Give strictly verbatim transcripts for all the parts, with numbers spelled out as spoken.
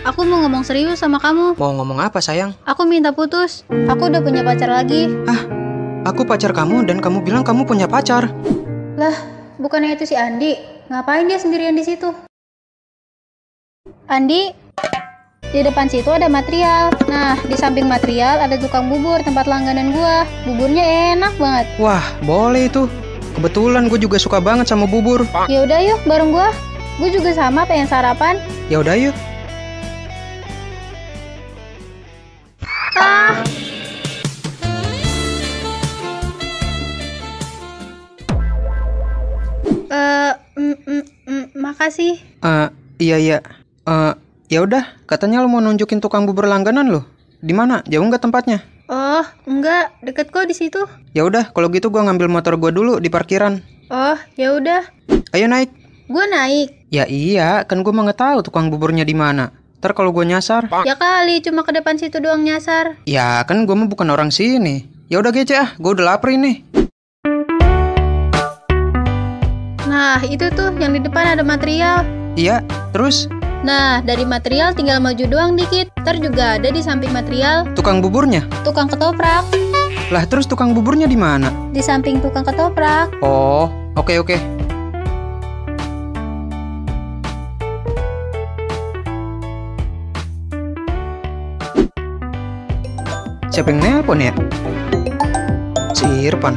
Aku mau ngomong serius sama kamu. Mau ngomong apa, sayang? Aku minta putus. Aku udah punya pacar lagi. Hah? Aku pacar kamu dan kamu bilang kamu punya pacar? Lah, bukannya itu si Andi? Ngapain dia sendirian di situ? Andi, di depan situ ada material. Nah, di samping material ada tukang bubur tempat langganan gua. Buburnya enak banget. Wah, boleh itu. Kebetulan gue juga suka banget sama bubur. Ya udah yuk, bareng gua. Gue juga sama pengen sarapan. Ya udah yuk. Ah. Uh, mm, mm, mm, makasih. Uh, iya iya. Uh, ya udah, katanya lo mau nunjukin tukang bubur langganan lo. Di mana? Jauh nggak tempatnya? Oh, enggak, deket kok di situ. Ya udah, kalau gitu gua ngambil motor gua dulu di parkiran. Oh, ya udah. Ayo naik. Gua naik. Ya iya, kan gue mau ngetahu tukang buburnya di mana. Ntar kalau gue nyasar. Ya kali, cuma ke depan situ doang nyasar. Ya kan gue mah bukan orang sini. Ya udah gece ah, gue udah lapar ini. Nah itu tuh yang di depan ada material. Iya, terus? Nah dari material tinggal maju doang dikit. Ntar juga ada di samping material. Tukang buburnya? Tukang ketoprak. Lah terus tukang buburnya di mana? Di samping tukang ketoprak. Oh, oke oke. Siapa yang nelpon ya? Si Irfan.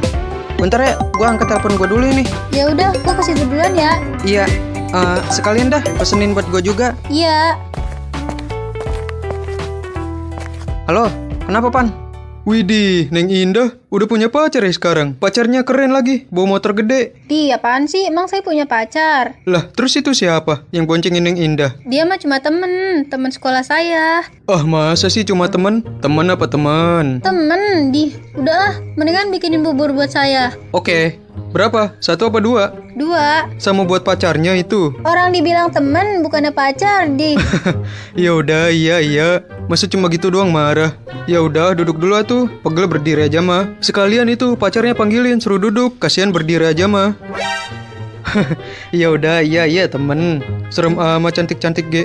Bentar ya, gue angkat telepon gue dulu nih. Ya udah, gue kasih duluan ya. Iya, uh, sekalian dah pesenin buat gue juga. Iya. Halo, kenapa Pan? Widih, Neng Indah udah punya pacar ya sekarang? Pacarnya keren lagi, bawa motor gede. Di, apaan sih? Emang saya punya pacar? Lah, terus itu siapa yang boncengin Neng Indah? Dia mah cuma temen, temen sekolah saya. Ah, masa sih cuma temen? Temen apa temen? Temen, Di. Udah ah, mendingan bikinin bubur buat saya. Oke, berapa? Satu apa dua? Dua. Sama buat pacarnya itu. Orang dibilang temen, bukannya pacar, Di. Yaudah, iya, iya. Masa cuma gitu doang marah? Ya udah, duduk dulu atuh. Pegel berdiri aja mah. Sekalian itu pacarnya panggilin, suruh duduk. Kasihan berdiri aja mah. Ya udah, iya, iya, temen. Serem amat cantik-cantik ge.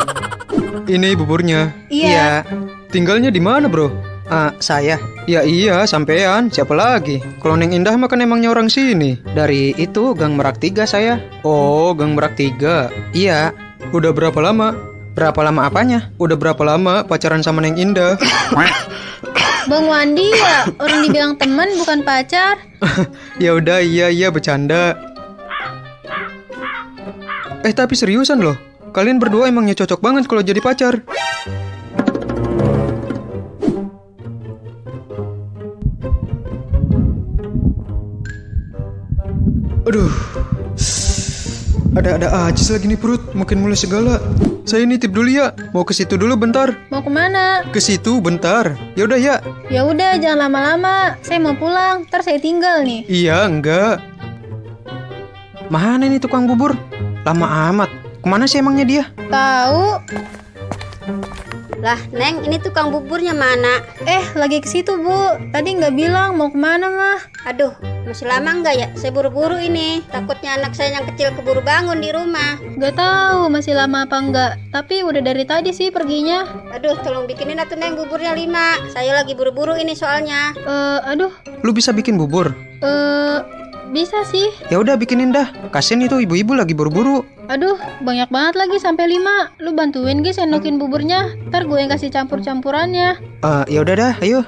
Ini buburnya. Iya. Tinggalnya di mana, bro? Ah, saya. Ya iya, sampean. Siapa lagi? Kalau Neng Indah mah kan emangnya orang sini. Dari itu, Gang Merak Tiga saya. Oh, Gang Merak Tiga. Iya. Udah berapa lama? Berapa lama apanya? Udah berapa lama pacaran sama Neng Indah? Bang Wandi ya, orang dibilang teman bukan pacar. Ya udah, iya iya, bercanda. Eh tapi seriusan loh, kalian berdua emangnya cocok banget kalau jadi pacar. Aduh, ada-ada aja lagi nih perut, makin mulai segala. Saya nitip dulu ya, mau ke situ dulu bentar. Mau kemana? Ke situ bentar. Ya udah ya. Ya udah, jangan lama-lama. Saya mau pulang, ntar saya tinggal nih. Iya, enggak. Mana nih tukang bubur? Lama amat. Kemana sih emangnya dia? Tahu. Lah, Neng, ini tukang buburnya mana? Eh, lagi ke situ, Bu. Tadi nggak bilang mau kemana, mah. Aduh, masih lama nggak ya? Saya buru-buru ini. Takutnya anak saya yang kecil keburu bangun di rumah. Nggak tahu masih lama apa nggak. Tapi udah dari tadi sih perginya. Aduh, tolong bikinin atuh, Neng, buburnya lima. Saya lagi buru-buru ini soalnya. Eh, uh, aduh. Lu bisa bikin bubur? Eh, uh, bisa sih. Ya udah, bikinin dah. Kasian itu ibu-ibu lagi buru-buru. Aduh, banyak banget lagi sampai lima. Lu bantuin ge sendokin buburnya. Ntar gue yang kasih campur-campurannya. Uh, ya udah dah, ayo.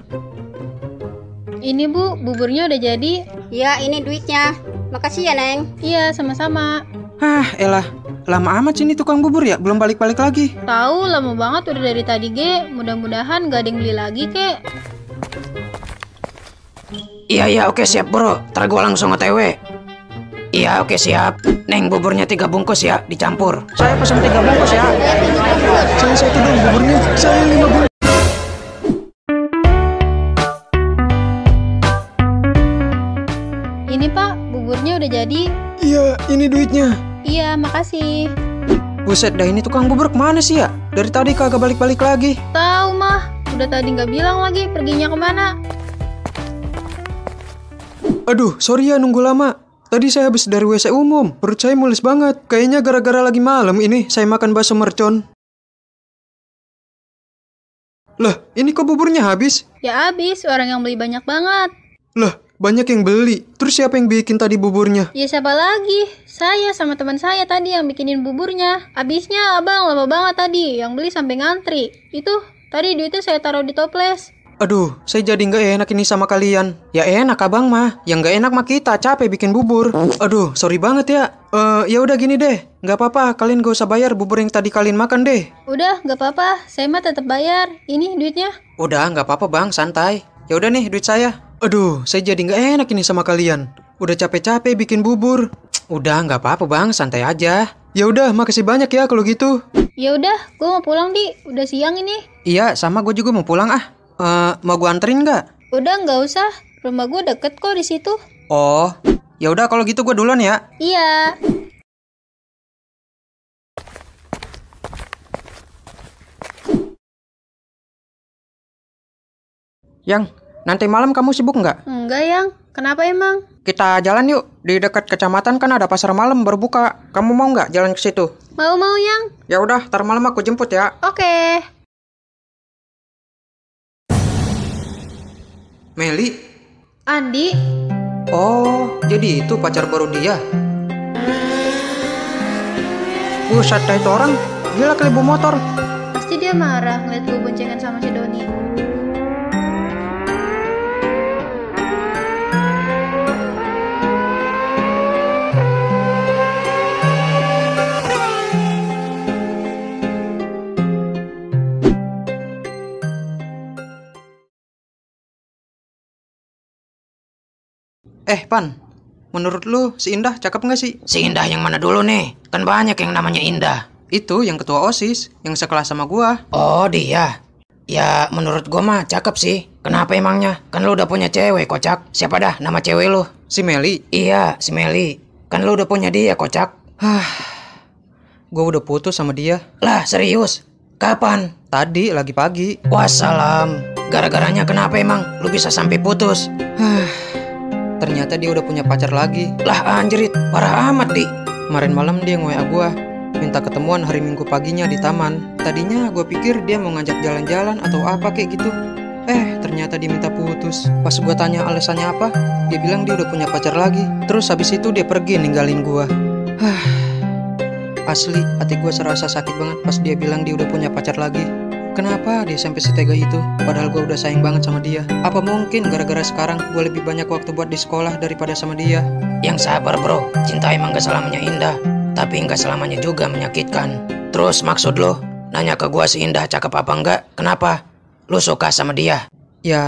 Ini Bu, buburnya udah jadi. Ya, ini duitnya. Makasih ya, Neng. Iya, sama-sama. Hah, elah. Lama amat sini tukang bubur ya, belum balik-balik lagi. Tahu, lama banget udah dari tadi ge. Mudah-mudahan gak ada yang beli lagi kek. Iya, iya, oke siap bro. Ntar gue langsung O T W. Iya, oke siap. Neng, buburnya tiga bungkus ya, dicampur. Saya pesan tiga bungkus ya. Saya satu dong buburnya, saya lima bungkus. Ini Pak, buburnya udah jadi. Iya, ini duitnya. Iya, makasih. Buset dah, ini tukang bubur kemana sih ya? Dari tadi kagak balik-balik lagi. Tahu mah, udah tadi nggak bilang lagi perginya kemana. Aduh, sorry ya nunggu lama. Tadi saya habis dari W C umum, perut saya mules banget. Kayaknya gara-gara lagi malam ini, saya makan bakso mercon. Loh, ini kok buburnya habis? Ya habis, orang yang beli banyak banget. Loh, banyak yang beli. Terus siapa yang bikin tadi buburnya? Ya siapa lagi? Saya sama teman saya tadi yang bikinin buburnya. Habisnya abang lama banget tadi, yang beli sampai ngantri. Itu, tadi duitnya saya taruh di toples. Aduh, saya jadi nggak enak ini sama kalian. Ya enak abang mah, yang nggak enak mah kita capek bikin bubur. Aduh, sorry banget ya. Eh, uh, ya udah gini deh, nggak apa-apa. Kalian gak usah bayar bubur yang tadi kalian makan deh. Udah, nggak apa-apa. Saya mah tetap bayar. Ini duitnya. Udah, nggak apa-apa bang, santai. Ya udah nih duit saya. Aduh, saya jadi nggak enak ini sama kalian. Udah capek-capek bikin bubur. Udah, nggak apa-apa bang, santai aja. Ya udah, makasih banyak ya kalau gitu. Ya udah, gue mau pulang di. Udah siang ini. Iya, sama gue juga mau pulang ah. Uh, mau gue anterin nggak? Udah nggak usah, rumah gue deket kok di situ. Oh, ya udah kalau gitu gue duluan ya. Iya. Yang, nanti malam kamu sibuk nggak? Enggak yang, kenapa emang? Kita jalan yuk, di dekat kecamatan kan ada pasar malam berbuka. Kamu mau nggak jalan ke situ? Mau mau yang. Ya udah, ntar malam aku jemput ya. Oke. Meli? Andi? Oh, jadi itu pacar baru dia? Buset, itu orang gila kali bawa motor. Pasti dia marah ngeliat gue boncengan sama si Doni. Eh Pan, menurut lu si Indah cakep gak sih? Si Indah yang mana dulu nih? Kan banyak yang namanya Indah. Itu yang ketua OSIS, yang sekelas sama gua. Oh dia? Ya menurut gua mah cakep sih. Kenapa emangnya? Kan lu udah punya cewek kocak. Siapa dah nama cewek lu? Si Meli. Iya si Meli. Kan lu udah punya dia kocak. Hah, gua udah putus sama dia. Lah serius? Kapan? Tadi lagi pagi. Wassalam. Gara-garanya kenapa emang lu bisa sampai putus? Hah, ternyata dia udah punya pacar lagi. Lah anjrit, parah amat di. Kemarin malam dia nge-W A gua, minta ketemuan hari Minggu paginya di taman. Tadinya gua pikir dia mau ngajak jalan-jalan atau apa kayak gitu. Eh, ternyata dia minta putus. Pas gua tanya alasannya apa, dia bilang dia udah punya pacar lagi. Terus habis itu dia pergi ninggalin gua. Hah, asli hati gua serasa sakit banget pas dia bilang dia udah punya pacar lagi. Kenapa dia sampai setega itu? Padahal gue udah sayang banget sama dia. Apa mungkin gara-gara sekarang gue lebih banyak waktu buat di sekolah daripada sama dia? Yang sabar bro, cinta emang gak selamanya indah, tapi gak selamanya juga menyakitkan. Terus maksud lo, nanya ke gue si Indah cakep apa enggak? Kenapa? Lo suka sama dia? Ya,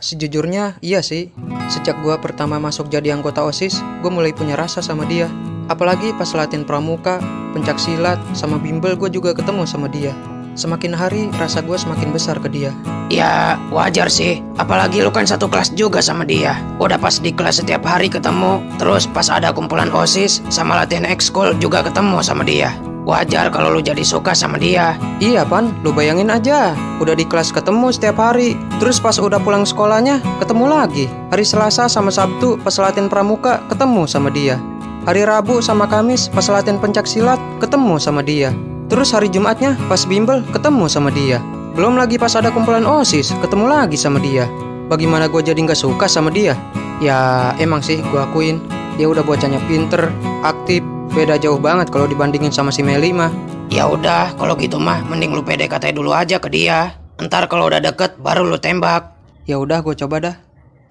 sejujurnya iya sih. Sejak gue pertama masuk jadi anggota OSIS, gue mulai punya rasa sama dia. Apalagi pas latihan pramuka, pencak silat, sama bimbel gue juga ketemu sama dia. Semakin hari, rasa gue semakin besar ke dia. Ya, wajar sih. Apalagi lu kan satu kelas juga sama dia. Udah pas di kelas setiap hari ketemu. Terus pas ada kumpulan OSIS sama latihan ekskul juga ketemu sama dia. Wajar kalau lu jadi suka sama dia. Iya, Pan. Lu bayangin aja. Udah di kelas ketemu setiap hari. Terus pas udah pulang sekolahnya, ketemu lagi. Hari Selasa sama Sabtu pas latihan pramuka, ketemu sama dia. Hari Rabu sama Kamis pas latihan pencak silat, ketemu sama dia. Terus hari Jumatnya pas bimbel ketemu sama dia. Belum lagi pas ada kumpulan OSIS ketemu lagi sama dia. Bagaimana gue jadi nggak suka sama dia? Ya emang sih gue akuin, dia udah bocahnya pinter, aktif. Beda jauh banget kalau dibandingin sama si Meli mah. Ya udah kalau gitu mah mending lu P D K T dulu aja ke dia. Ntar kalau udah deket baru lu tembak. Ya udah gue coba dah.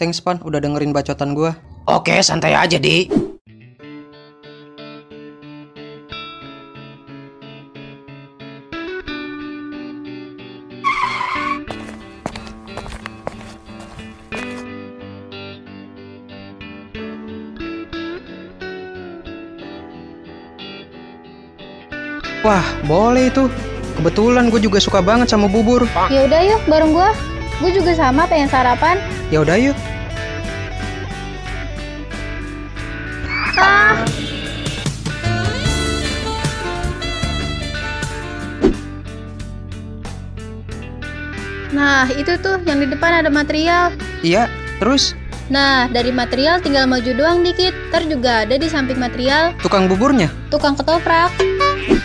Thanks Pan udah dengerin bacotan gue. Oke santai aja Di. Wah, boleh itu. Kebetulan gue juga suka banget sama bubur. Ya udah yuk, bareng gue. Gue juga sama pengen sarapan. Ya udah yuk. Ah. Nah, itu tuh yang di depan ada material. Iya, terus? Nah, dari material tinggal maju doang dikit. Ntar juga ada di samping material. Tukang buburnya? Tukang ketoprak.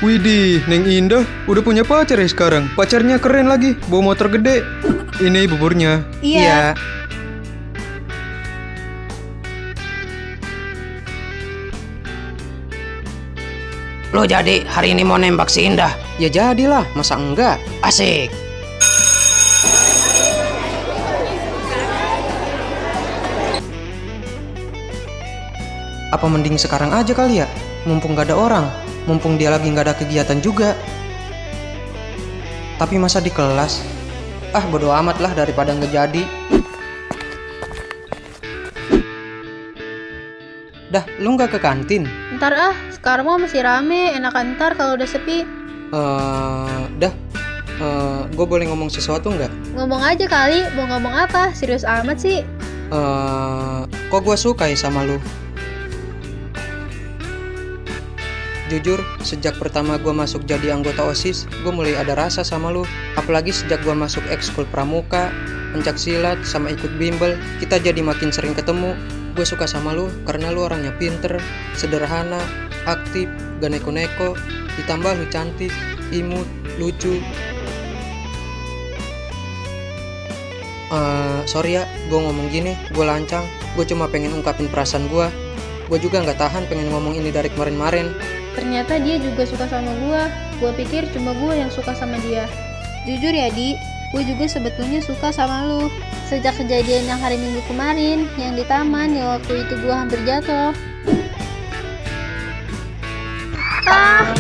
Widih, Neng Indah udah punya pacar ya sekarang? Pacarnya keren lagi, bawa motor gede. Ini buburnya. Iya. Ya. Lo jadi hari ini mau nembak si Indah? Ya jadilah, masa enggak? Asik. Apa mending sekarang aja kali ya? Mumpung gak ada orang, mumpung dia lagi gak ada kegiatan juga. Tapi masa di kelas? Ah bodo amat lah daripada gak jadi. Dah, lu gak ke kantin? Ntar ah, sekarang mah masih rame, enakan ntar kalau udah sepi. Uh, dah, uh, gue boleh ngomong sesuatu nggak? Ngomong aja kali, mau ngomong apa? Serius amat sih. Uh, kok gue suka ya sama lu? Jujur, sejak pertama gue masuk jadi anggota OSIS, gue mulai ada rasa sama lu. Apalagi sejak gue masuk ekskul pramuka, pencak silat, sama ikut bimbel, kita jadi makin sering ketemu. Gue suka sama lu karena lu orangnya pinter, sederhana, aktif, gak neko-neko, ditambah lu cantik, imut, lucu. Uh, sorry ya, gue ngomong gini, gue lancang, gue cuma pengen ungkapin perasaan gue. Gue juga gak tahan pengen ngomong ini dari kemarin-kemarin. Ternyata dia juga suka sama gue, gue pikir cuma gue yang suka sama dia. Jujur ya Di, gue juga sebetulnya suka sama lu. Sejak kejadian yang hari Minggu kemarin, yang di taman, yang waktu itu gue hampir jatuh. Ah!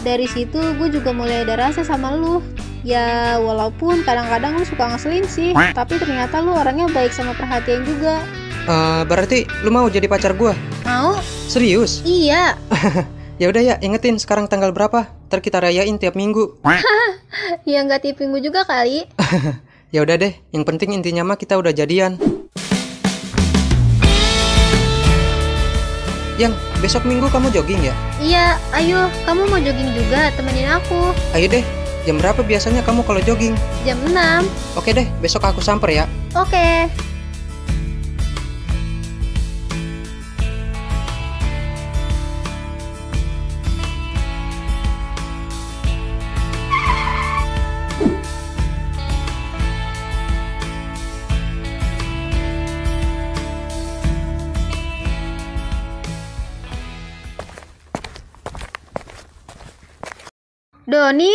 Dari situ gue juga mulai ada rasa sama lu. Ya walaupun kadang-kadang lu suka ngeselin sih, tapi ternyata lu orangnya baik sama perhatian juga. Uh, berarti lu mau jadi pacar gue? Mau? Serius? Iya. Ya udah ya, ingetin sekarang tanggal berapa? Ntar kita rayain tiap minggu. Ya nggak tiap minggu juga kali. Ya udah deh, yang penting intinya mah kita udah jadian. Yang besok minggu kamu jogging ya? Iya, ayo. Kamu mau jogging juga, temenin aku. Ayo deh, jam berapa biasanya kamu kalau jogging? Jam enam. Oke deh, besok aku samper ya. Oke. Doni,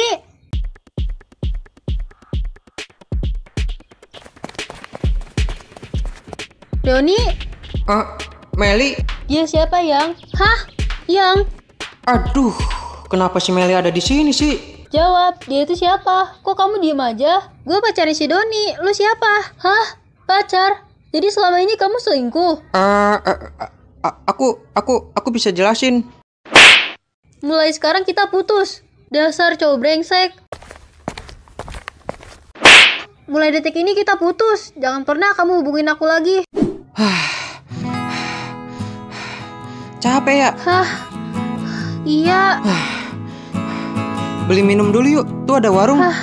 Doni, ah, Meli. Ya siapa yang? Hah, yang? Aduh, kenapa si Meli ada di sini sih? Jawab, dia itu siapa? Kok kamu diem aja? Gue pacarnya si Doni, lu siapa? Hah, pacar? Jadi selama ini kamu selingkuh? Ah, uh, uh, uh, aku, aku, aku bisa jelasin. Mulai sekarang kita putus. Dasar cowok brengsek. Mulai detik ini kita putus. Jangan pernah kamu hubungin aku lagi. Capek ya? Hah, iya. Beli minum dulu yuk. Tuh ada warung. Hah.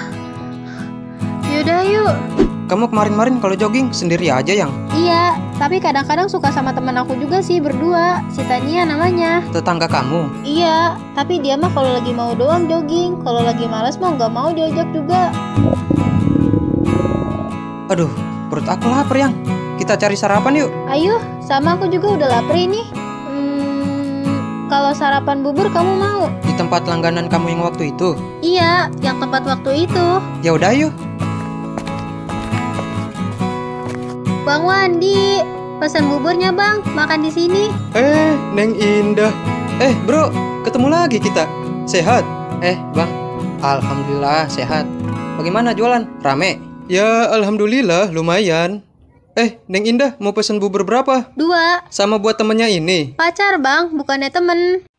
Yaudah yuk. Kamu kemarin-kemarin kalau jogging sendiri aja yang? Iya, tapi kadang-kadang suka sama teman aku juga sih berdua, si Tania namanya. Tetangga kamu? Iya, tapi dia mah kalau lagi mau doang jogging, kalau lagi malas mah nggak mau diajak juga. Aduh, perut aku lapar yang. Kita cari sarapan yuk. Ayo, sama aku juga udah lapar ini. Hmm, kalau sarapan bubur kamu mau? Di tempat langganan kamu yang waktu itu? Iya, yang tempat waktu itu. Ya udah yuk. Bang Wandi, pesan buburnya bang, makan di sini. Eh, Neng Indah. Eh, bro, ketemu lagi kita. Sehat? Eh, bang, alhamdulillah sehat. Bagaimana jualan? Rame? Ya, alhamdulillah lumayan. Eh, Neng Indah mau pesan bubur berapa? Dua. Sama buat temennya ini? Pacar bang, bukannya temen.